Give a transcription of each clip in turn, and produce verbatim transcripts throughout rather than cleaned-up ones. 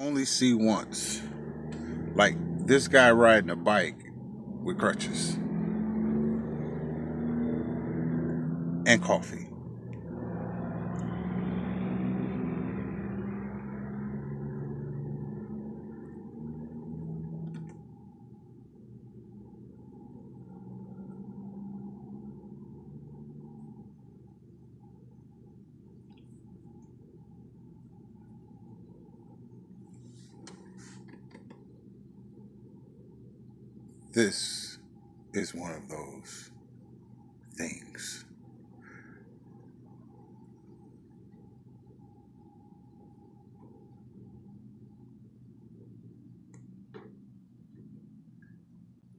only see once. Like this guy riding a bike with crutches and coffee. This is one of those things.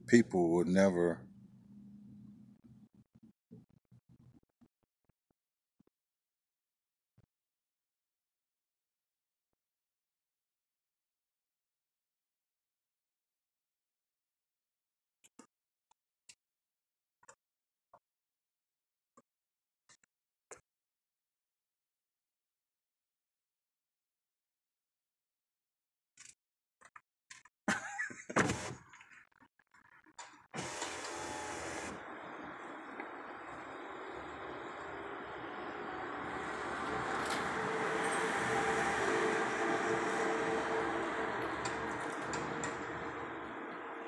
People will never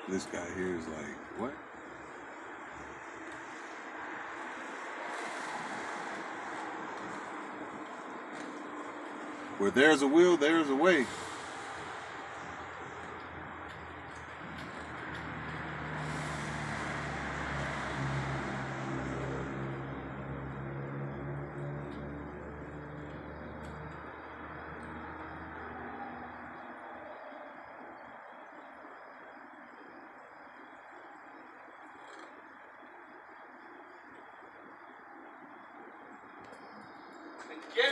This guy here is like, what? Where there's a will, there's a way. Get it.